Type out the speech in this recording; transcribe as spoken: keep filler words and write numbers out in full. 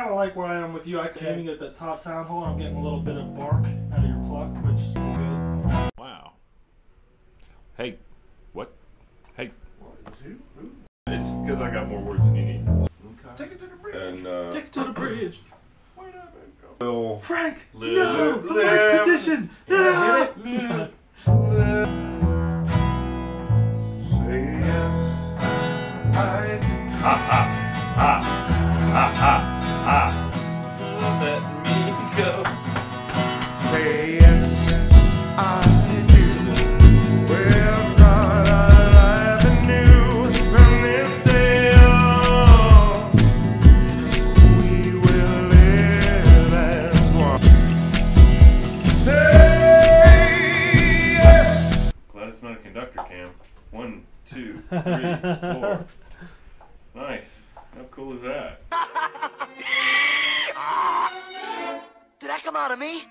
kind of like where I am with you. I'm aiming at the top sound hole. I'm getting a little bit of bark out of your pluck, which is good. Wow. Hey, what? Hey. It's because I got more words than you need. Okay. Take it to the bridge. And, uh, Take it to the bridge. Where did I go? Frank, live, no, live, live, position. Live, live, live. Say yes, I do. Ha ha ha ha ha ha. Let me go. Say yes, I do. We'll start alive and new from this day on. We will live as one. Say yes. Glad it's not a conductor cam. One, two, three, four. Nice. How cool is that? Did that come out of me?